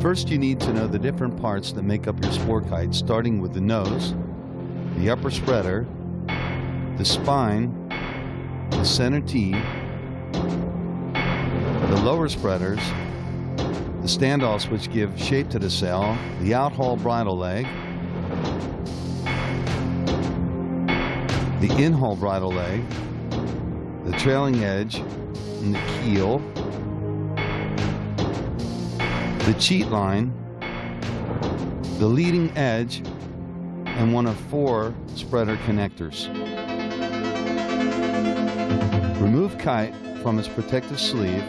First, you need to know the different parts that make up your sport kite, starting with the nose, the upper spreader, the spine, the center tee, the lower spreaders, the standoffs which give shape to the sail, the outhaul bridle leg, the inhaul bridle leg, the trailing edge, and the keel, the cheat line, the leading edge, and one of 4 spreader connectors. Remove kite from its protective sleeve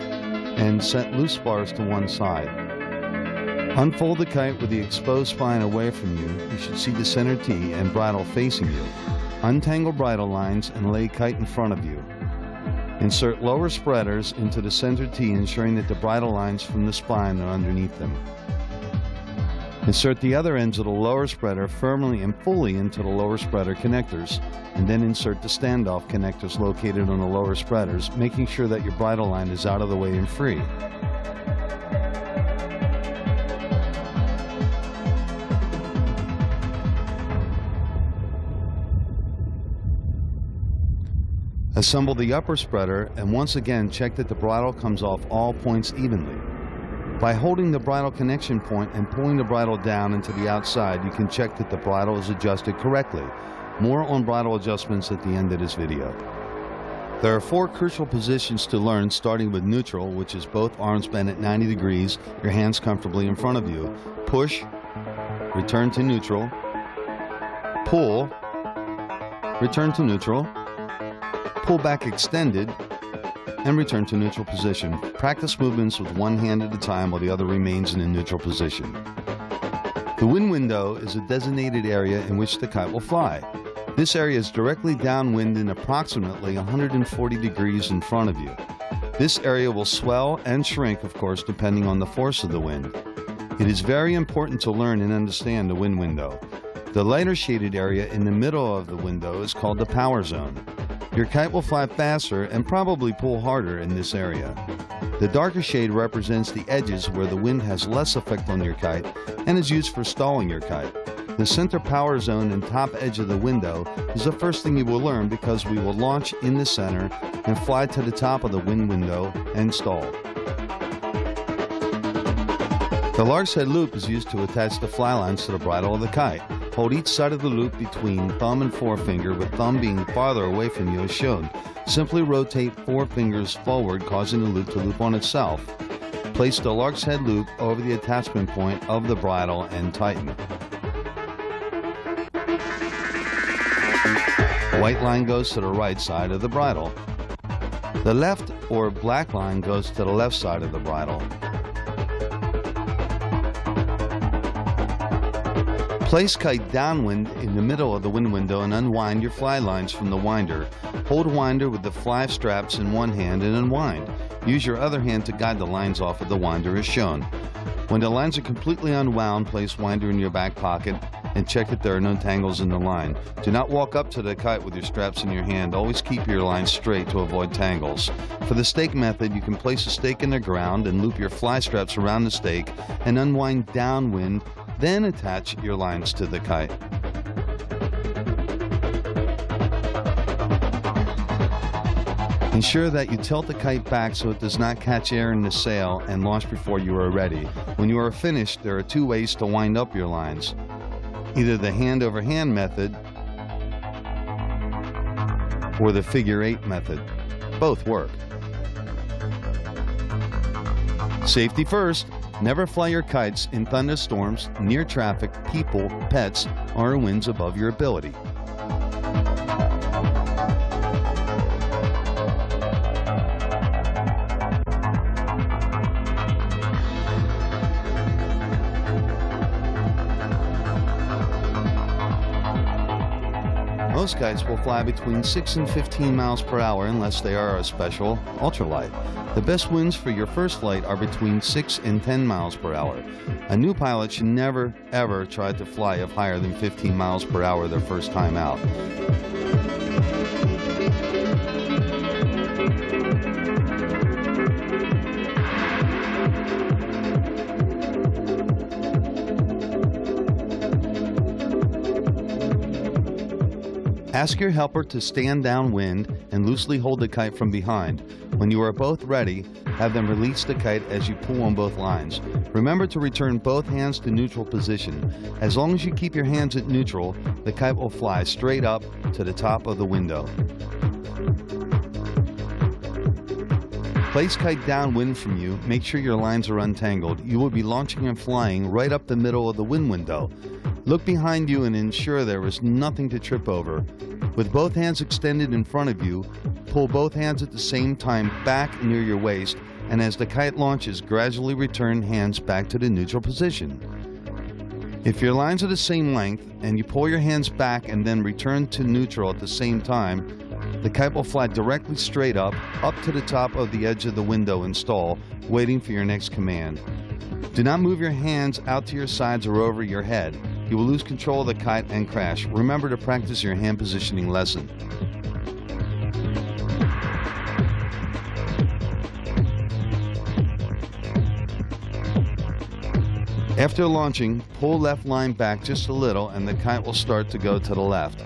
and set loose bars to one side. Unfold the kite with the exposed spine away from you. You should see the center tee and bridle facing you. Untangle bridle lines and lay kite in front of you. Insert lower spreaders into the center tee, ensuring that the bridle lines from the spine are underneath them. Insert the other ends of the lower spreader firmly and fully into the lower spreader connectors, and then insert the standoff connectors located on the lower spreaders, making sure that your bridle line is out of the way and free. Assemble the upper spreader and once again check that the bridle comes off all points evenly. By holding the bridle connection point and pulling the bridle down into the outside, you can check that the bridle is adjusted correctly. More on bridle adjustments at the end of this video. There are 4 crucial positions to learn, starting with neutral, which is both arms bent at 90 degrees, your hands comfortably in front of you. Push, return to neutral, pull, return to neutral, pull back extended, and return to neutral position. Practice movements with one hand at a time while the other remains in a neutral position. The wind window is a designated area in which the kite will fly. This area is directly downwind and approximately 140 degrees in front of you. This area will swell and shrink, of course, depending on the force of the wind. It is very important to learn and understand the wind window. The lighter shaded area in the middle of the window is called the power zone. Your kite will fly faster and probably pull harder in this area. The darker shade represents the edges where the wind has less effect on your kite and is used for stalling your kite. The center power zone and top edge of the window is the first thing you will learn, because we will launch in the center and fly to the top of the wind window and stall. The lark's head loop is used to attach the fly lines to the bridle of the kite. Hold each side of the loop between thumb and forefinger, with thumb being farther away from you as shown. Simply rotate 4 fingers forward, causing the loop to loop on itself. Place the lark's head loop over the attachment point of the bridle and tighten. The white line goes to the right side of the bridle. The left or black line goes to the left side of the bridle. Place kite downwind in the middle of the wind window and unwind your fly lines from the winder. Hold winder with the fly straps in one hand and unwind. Use your other hand to guide the lines off of the winder as shown. When the lines are completely unwound, place winder in your back pocket and check that there are no tangles in the line. Do not walk up to the kite with your straps in your hand. Always keep your line straight to avoid tangles. For the stake method, you can place a stake in the ground and loop your fly straps around the stake and unwind downwind, then attach your lines to the kite. Ensure that you tilt the kite back so it does not catch air in the sail and launch before you are ready. When you are finished, there are 2 ways to wind up your lines. Either the hand-over-hand method or the figure-8 method. Both work. Safety first. Never fly your kites in thunderstorms, near traffic, people, pets, or winds above your ability. Most kites will fly between 6 and 15 miles per hour unless they are a special ultralight. The best winds for your first flight are between 6 and 10 miles per hour. A new pilot should never, ever try to fly of higher than 15 miles per hour their first time out. Ask your helper to stand downwind and loosely hold the kite from behind. When you are both ready, have them release the kite as you pull on both lines. Remember to return both hands to neutral position. As long as you keep your hands at neutral, the kite will fly straight up to the top of the window. Place kite downwind from you. Make sure your lines are untangled. You will be launching and flying right up the middle of the wind window. Look behind you and ensure there is nothing to trip over. With both hands extended in front of you, pull both hands at the same time back near your waist, and as the kite launches, gradually return hands back to the neutral position. If your lines are the same length and you pull your hands back and then return to neutral at the same time, the kite will fly directly straight up, up to the top of the edge of the window and stall, waiting for your next command. Do not move your hands out to your sides or over your head. You will lose control of the kite and crash. Remember to practice your hand positioning lesson. After launching, pull left line back just a little and the kite will start to go to the left.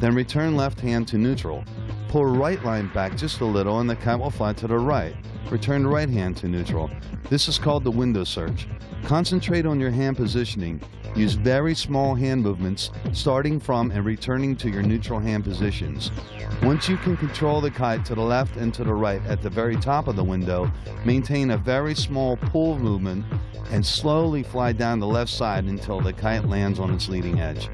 Then return left hand to neutral. Pull right line back just a little and the kite will fly to the right. Return right hand to neutral. This is called the window search. Concentrate on your hand positioning. Use very small hand movements, starting from and returning to your neutral hand positions. Once you can control the kite to the left and to the right at the very top of the window, maintain a very small pull movement and slowly fly down the left side until the kite lands on its leading edge.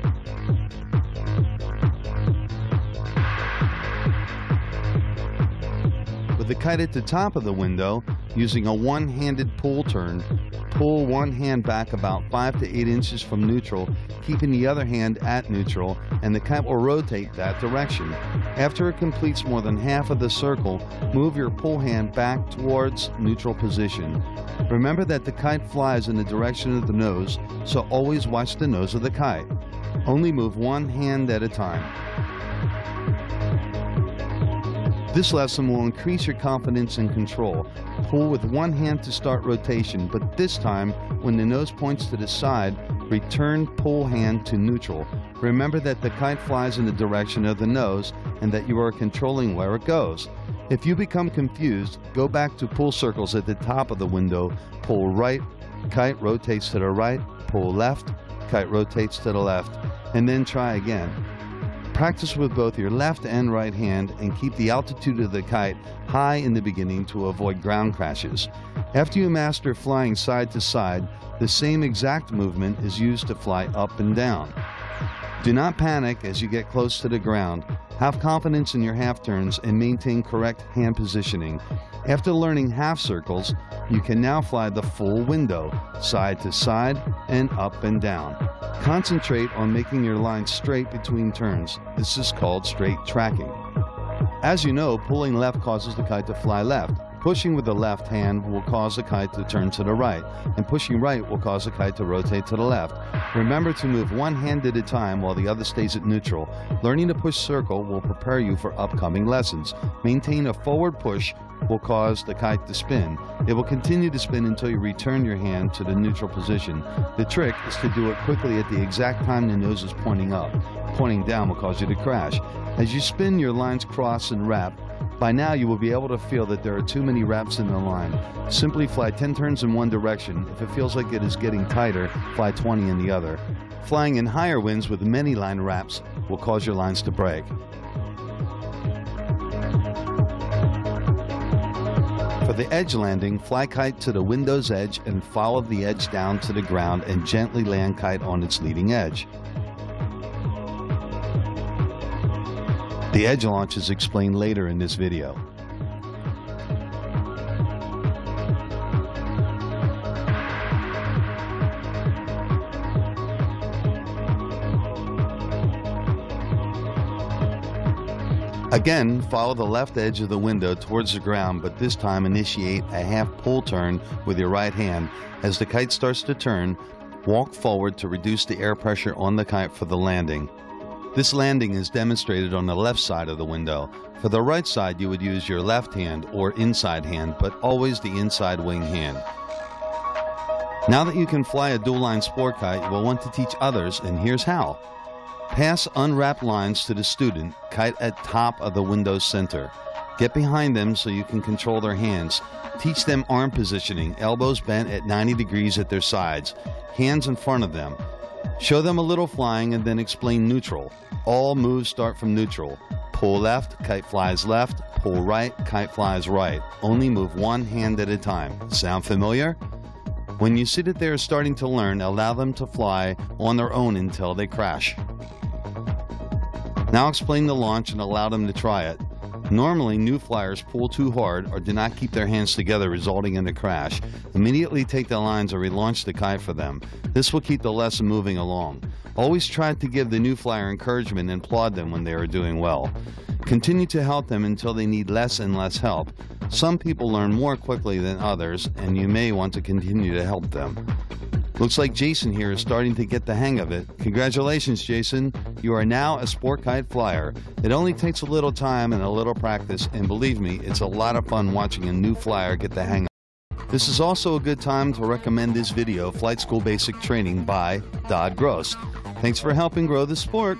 With the kite at the top of the window, using a one-handed pull turn, pull one hand back about 5 to 8 inches from neutral, keeping the other hand at neutral, and the kite will rotate that direction. After it completes more than half of the circle, move your pull hand back towards neutral position. Remember that the kite flies in the direction of the nose, so always watch the nose of the kite. Only move one hand at a time. This lesson will increase your confidence and control. Pull with one hand to start rotation, but this time, when the nose points to the side, return pull hand to neutral. Remember that the kite flies in the direction of the nose and that you are controlling where it goes. If you become confused, go back to pull circles at the top of the window. Pull right, kite rotates to the right, pull left, kite rotates to the left, and then try again. Practice with both your left and right hand and keep the altitude of the kite high in the beginning to avoid ground crashes. After you master flying side to side, the same exact movement is used to fly up and down. Do not panic as you get close to the ground. Have confidence in your half turns and maintain correct hand positioning. After learning half circles, you can now fly the full window, side to side and up and down. Concentrate on making your line straight between turns. This is called straight tracking. As you know, pulling left causes the kite to fly left. Pushing with the left hand will cause the kite to turn to the right, and pushing right will cause the kite to rotate to the left. Remember to move one hand at a time while the other stays at neutral. Learning to push circle will prepare you for upcoming lessons. Maintain a forward push will cause the kite to spin. It will continue to spin until you return your hand to the neutral position. The trick is to do it quickly at the exact time the nose is pointing up. Pointing down will cause you to crash. As you spin, your lines cross and wrap. By now, you will be able to feel that there are too many wraps in the line. Simply fly 10 turns in one direction. If it feels like it is getting tighter, fly 20 in the other. Flying in higher winds with many line wraps will cause your lines to break. For the edge landing, fly kite to the window's edge and follow the edge down to the ground and gently land kite on its leading edge. The edge launch is explained later in this video. Again, follow the left edge of the window towards the ground, but this time initiate a half pull turn with your right hand. As the kite starts to turn, walk forward to reduce the air pressure on the kite for the landing. This landing is demonstrated on the left side of the window. For the right side, you would use your left hand or inside hand, but always the inside wing hand. Now that you can fly a dual-line sport kite, you will want to teach others, and here's how. Pass unwrapped lines to the student, kite at top of the window center. Get behind them so you can control their hands. Teach them arm positioning, elbows bent at 90 degrees at their sides, hands in front of them. Show them a little flying and then explain neutral. All moves start from neutral. Pull left, kite flies left. Pull right, kite flies right. Only move one hand at a time. Sound familiar? When you see that they are starting to learn, allow them to fly on their own until they crash. Now explain the launch and allow them to try it. Normally, new flyers pull too hard or do not keep their hands together, resulting in a crash. Immediately take the lines or relaunch the kite for them. This will keep the lesson moving along. Always try to give the new flyer encouragement and applaud them when they are doing well. Continue to help them until they need less and less help. Some people learn more quickly than others, and you may want to continue to help them. Looks like Jason here is starting to get the hang of it. Congratulations, Jason. You are now a sport kite flyer. It only takes a little time and a little practice, and believe me, it's a lot of fun watching a new flyer get the hang of it. This is also a good time to recommend this video, Flight School Basic Training by Dodd Gross. Thanks for helping grow the sport.